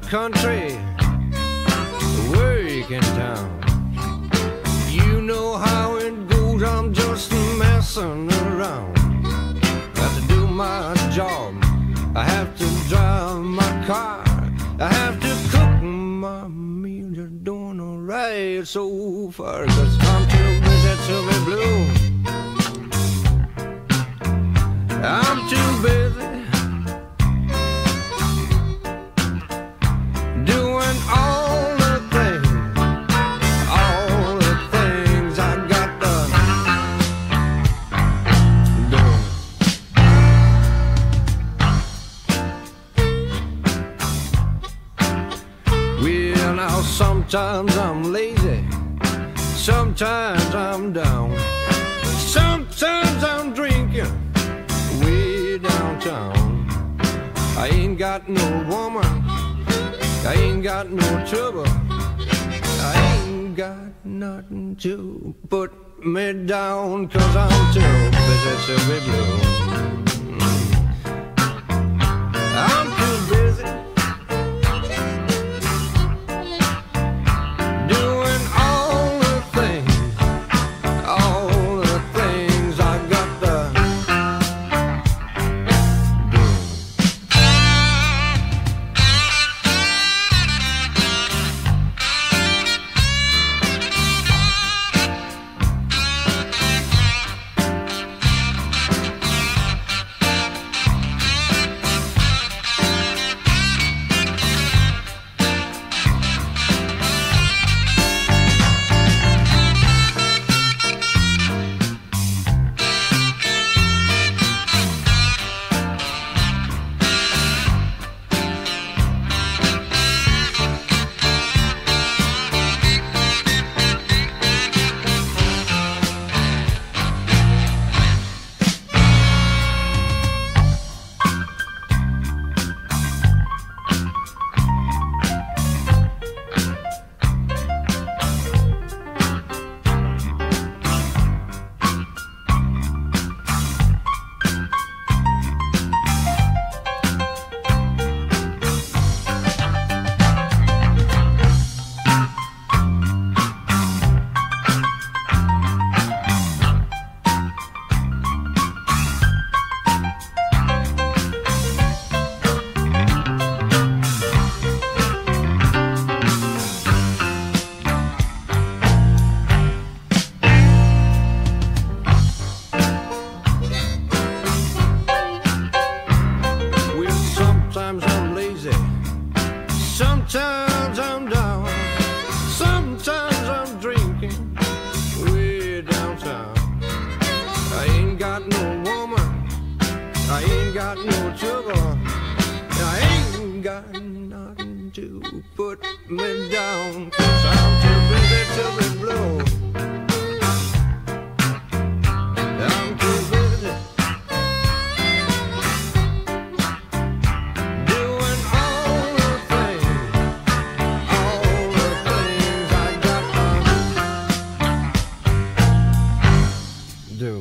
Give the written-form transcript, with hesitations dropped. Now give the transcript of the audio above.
the country, where you can town. You know how it goes, I'm just messing around. Got to do my job, I have to drive my car, I have to cook my meals. You're doing alright so far, 'cause I'm too busy to be blue. I'm too busy doing all the things I got done. Well, now sometimes I'm lazy, sometimes I'm down, sometimes I'm drinking way downtown. I ain't got no woman, I ain't got no trouble, I ain't got nothing to put me down, 'cause I'm too busy to be blue. I'm too busy doing all the things I got done. Sometimes I'm lazy, sometimes I'm down, sometimes I'm drinking way downtown. I ain't got no woman, I ain't got no trouble, I ain't got nothing to put me down, 'cause I'm too busy to be blue. I'm too busy do.